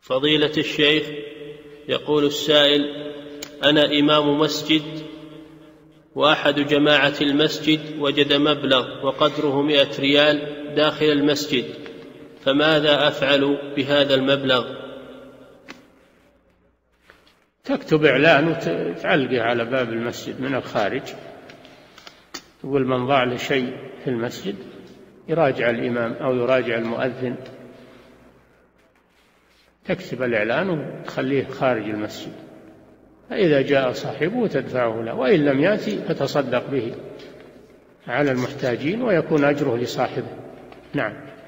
فضيلة الشيخ، يقول السائل: أنا إمام مسجد وأحد جماعة المسجد وجد مبلغ وقدره 100 ريال داخل المسجد، فماذا أفعل بهذا المبلغ؟ تكتب إعلان وتعلقه على باب المسجد من الخارج، تقول: من ضاع لشيء في المسجد يراجع الإمام أو يراجع المؤذن. تكتب الإعلان وتخليه خارج المسجد، فإذا جاء صاحبه تدفعه له، وإن لم يأتي فتصدق به على المحتاجين ويكون أجره لصاحبه. نعم.